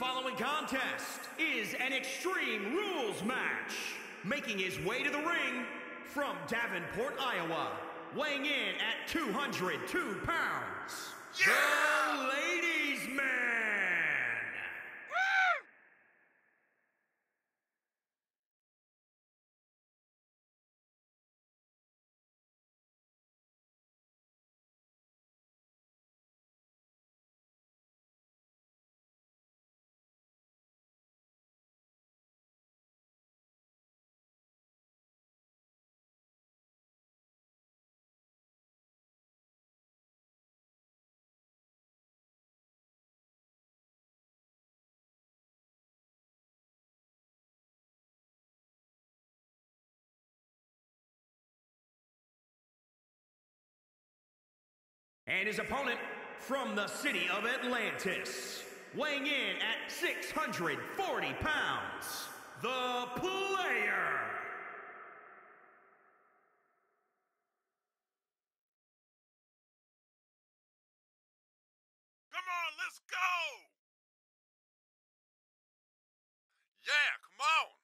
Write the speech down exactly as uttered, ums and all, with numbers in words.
following contest is an Extreme Rules match. Making his way to the ring from Davenport, Iowa, weighing in at two hundred two pounds, yeah! The Ladies' Man! And his opponent from the city of Atlantis, weighing in at six hundred forty pounds, the Player. Come on, let's go! Yeah, come on!